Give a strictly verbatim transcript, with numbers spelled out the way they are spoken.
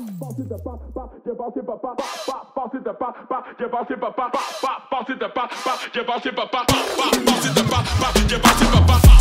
papa, papa, papa, papa,